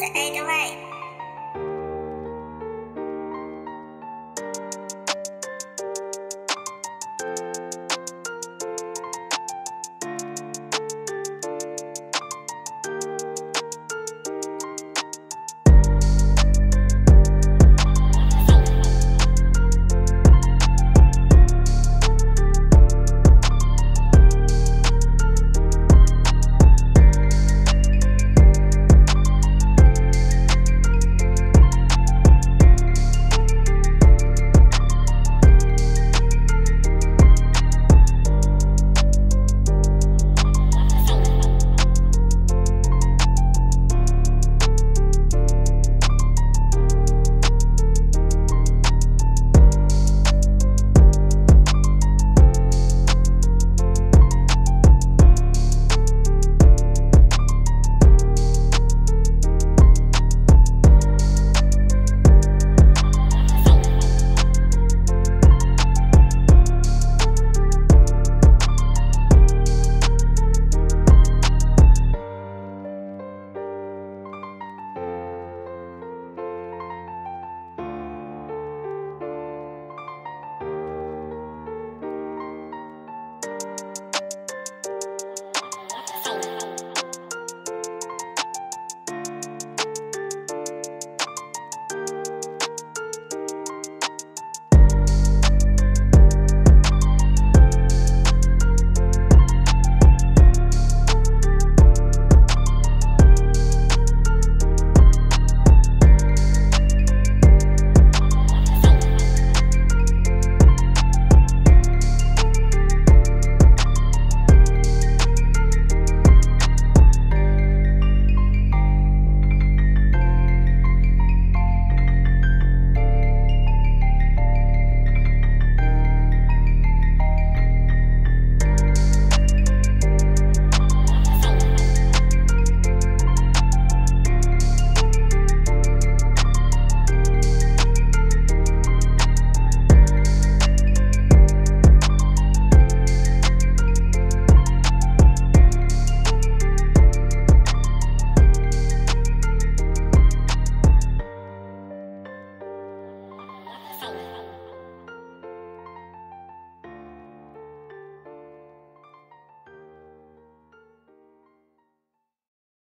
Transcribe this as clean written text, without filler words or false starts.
That's 808.